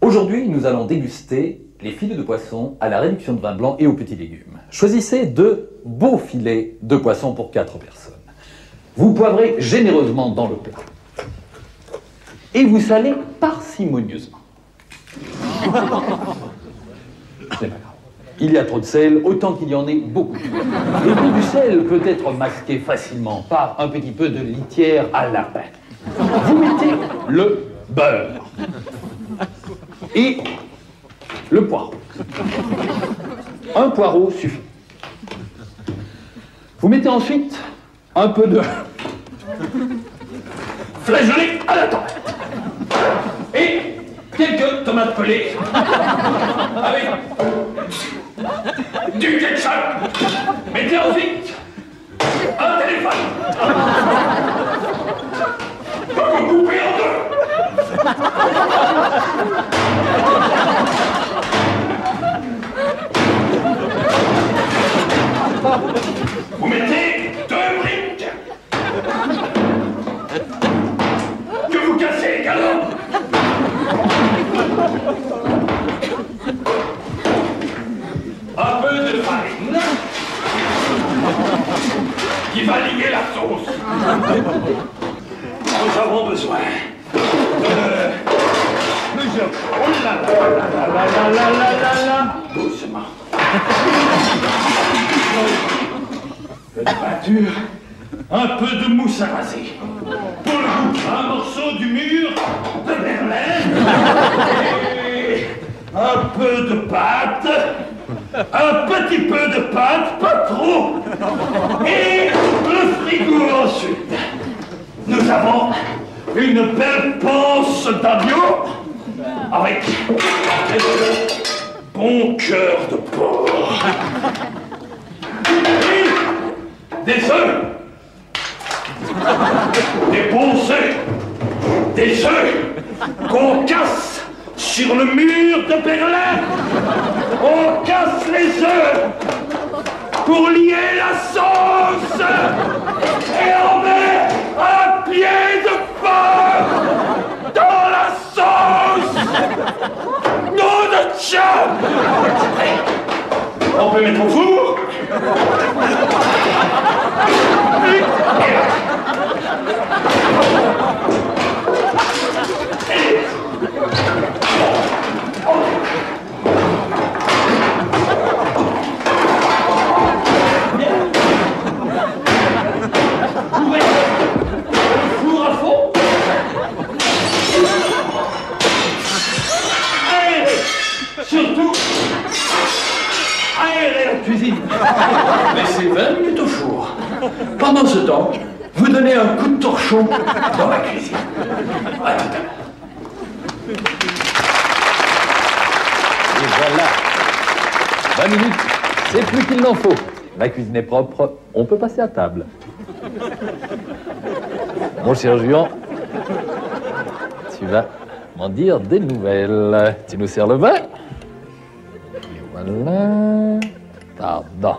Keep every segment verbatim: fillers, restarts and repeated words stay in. Aujourd'hui, nous allons déguster les filets de poisson à la réduction de vin blanc et aux petits légumes. Choisissez deux beaux filets de poisson pour quatre personnes. Vous poivrez généreusement dans le plat. Et vous salez parcimonieusement. C'est pas grave. Il y a trop de sel, autant qu'il y en ait beaucoup. Le goût du sel peut être masqué facilement par un petit peu de litière à la pâte. Vous mettez le beurre et le poireau. Un poireau suffit. Vous mettez ensuite un peu de flageolets à la tomate et quelques tomates pelées avec du ketchup. Mettez ensuite un téléphone que vous coupez en deux. Vous mettez deux briques que vous cassez également. Un peu de farine qui va lier la sauce. Nous avons besoin de plusieurs... Oh là là là là là là là là là. Doucement. De la peinture, un peu de mousse à raser. Pour le coup, un morceau du mur de Berlin. Et un peu de pâte. Un petit peu de pâte, pas trop. Et le frigo ensuite. Nous avons une belle panse d'agneau avec un bon cœur de porc. Des œufs, des bons œufs, des œufs qu'on casse sur le mur de Berlin. On casse les œufs pour lier la sauce et on met un pied de porc dans la sauce. Nom de Dieu! On peut mettre au four. Cuisine. Laissez vingt minutes au four. Pendant ce temps, vous donnez un coup de torchon dans la cuisine. À tout à l'heure. Et voilà. vingt minutes, c'est plus qu'il n'en faut. La cuisine est propre, on peut passer à table. Mon cher Juan, tu vas m'en dire des nouvelles. Tu nous sers le vin. Et voilà. Pardon.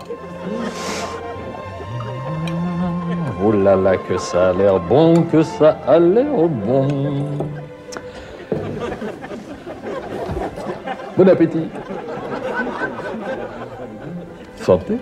Oh là là, que ça a l'air bon, que ça a l'air bon. Bon appétit. Santé.